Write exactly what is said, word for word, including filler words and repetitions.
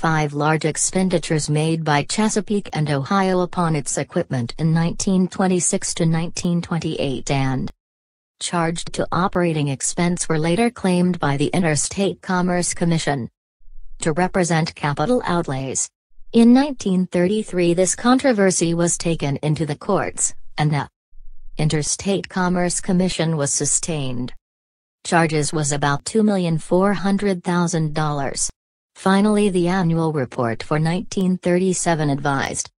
five large expenditures made by Chesapeake and Ohio upon its equipment in nineteen twenty-six to nineteen twenty-eight and charged to operating expense were later claimed by the Interstate Commerce Commission to represent capital outlays. In nineteen thirty-three this controversy was taken into the courts, and the Interstate Commerce Commission was sustained. Charges was about two million four hundred thousand dollars. Finally the annual report for nineteen thirty-seven advised